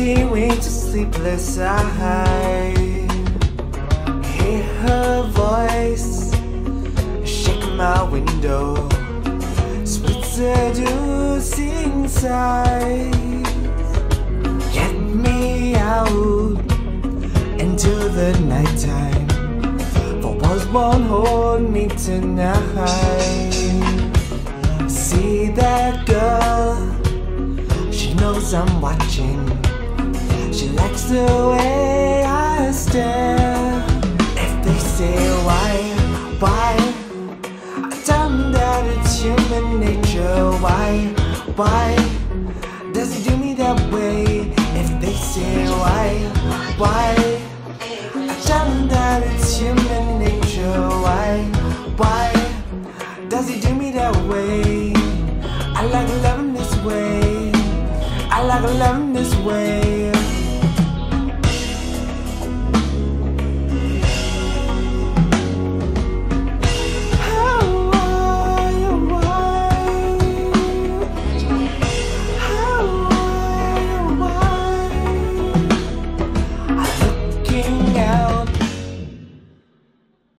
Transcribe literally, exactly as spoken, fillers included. drifting into sleepless eyes. Hear her voice shaking my window, sweet seducing sighs. Get me out into the nighttime, for walls won't hold me tonight. See that girl, she knows I'm watching. She likes the way I stare. If they say why, why, I tell them that it's human nature. Why, why, does it do me that way? If they say why, why,